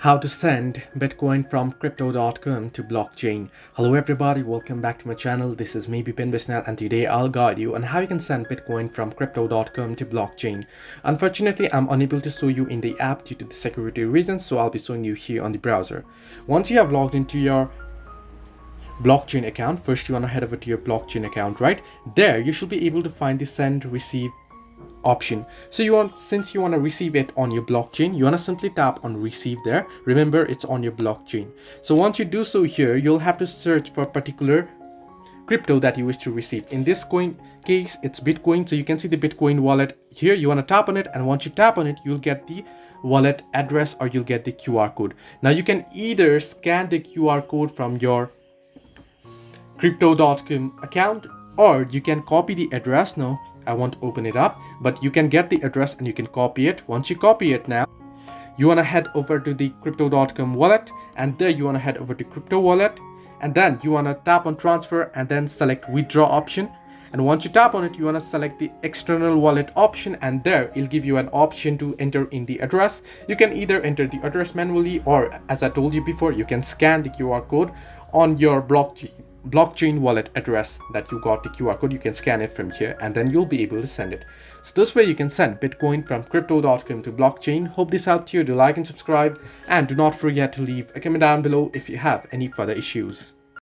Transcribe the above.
How to send Bitcoin from Crypto.com to blockchain. Hello everybody, welcome back to my channel. This is me Bipin Bissner, and today I'll guide you on how you can send Bitcoin from Crypto.com to blockchain. Unfortunately, I'm unable to show you in the app due to the security reasons, so I'll be showing you here on the browser. Once you have logged into your blockchain account, first you want to head over to your blockchain account. Right there, you should be able to find the send receive option. So since you want to receive it on your blockchain, you want to simply tap on receive there. Remember, it's on your blockchain. So once you do so, here you'll have to search for a particular crypto that you wish to receive. In this case, it's Bitcoin. So you can see the Bitcoin wallet here. You want to tap on it, and once you tap on it, you'll get the wallet address, or you'll get the QR code. Now you can either scan the QR code from your Crypto.com account, or you can copy the address. Now I won't open it up, but you can get the address and you can copy it. Once you copy it, now you want to head over to the Crypto.com wallet, and there you want to head over to crypto wallet, and then you want to tap on transfer and then select withdraw option. And once you tap on it, you want to select the external wallet option, and there it'll give you an option to enter in the address. You can either enter the address manually, or as I told you before, you can scan the QR code on your blockchain wallet address that you got. The QR code, you can scan it from here, and then you'll be able to send it. So this way you can send Bitcoin from Crypto.com to blockchain. Hope this helped you. Do like and subscribe, and do not forget to leave a comment down below if you have any further issues.